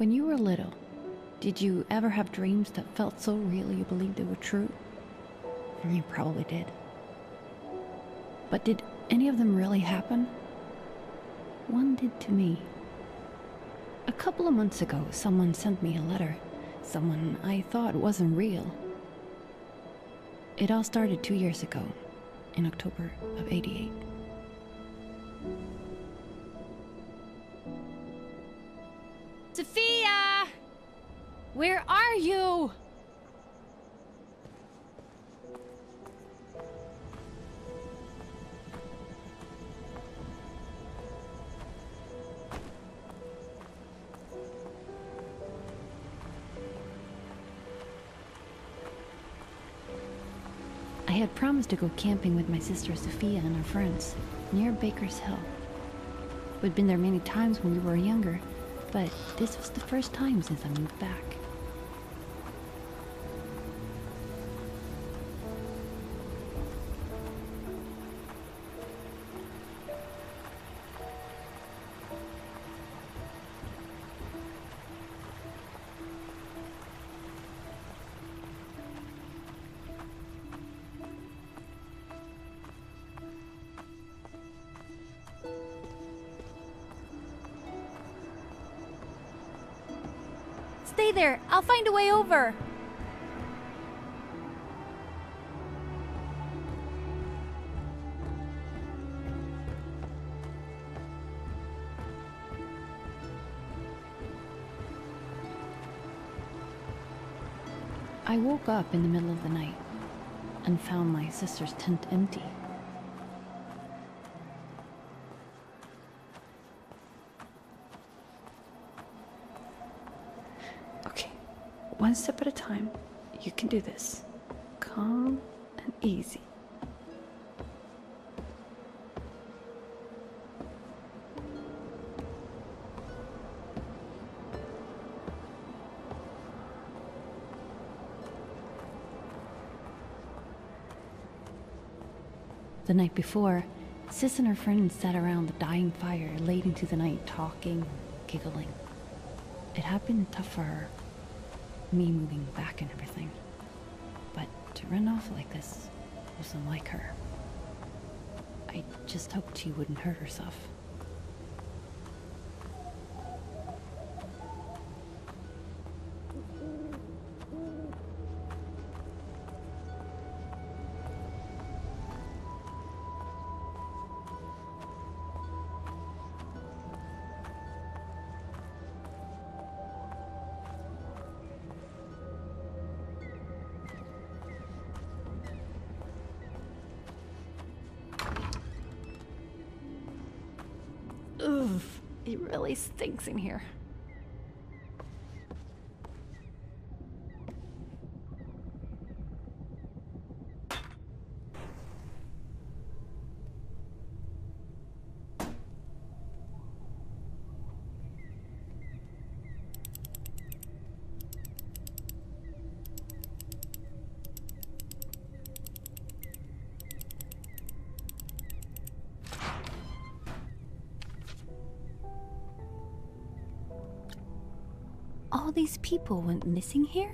When you were little, did you ever have dreams that felt so real you believed they were true? You probably did. But did any of them really happen? One did to me. A couple of months ago, someone sent me a letter. Someone I thought wasn't real. It all started 2 years ago, in October of '88. Sophia! Where are you? I had promised to go camping with my sister Sophia and her friends, near Baker's Hill. We'd been there many times when we were younger, but this was the first time since I moved back. Stay there! I'll find a way over! I woke up in the middle of the night and found my sister's tent empty. One step at a time, you can do this. Calm and easy. The night before, Sis and her friends sat around the dying fire late into the night talking, giggling. It had been tough for her. Me moving back and everything. But to run off like this wasn't like her. I just hoped she wouldn't hurt herself. Ugh, it really stinks in here. All these people went missing here?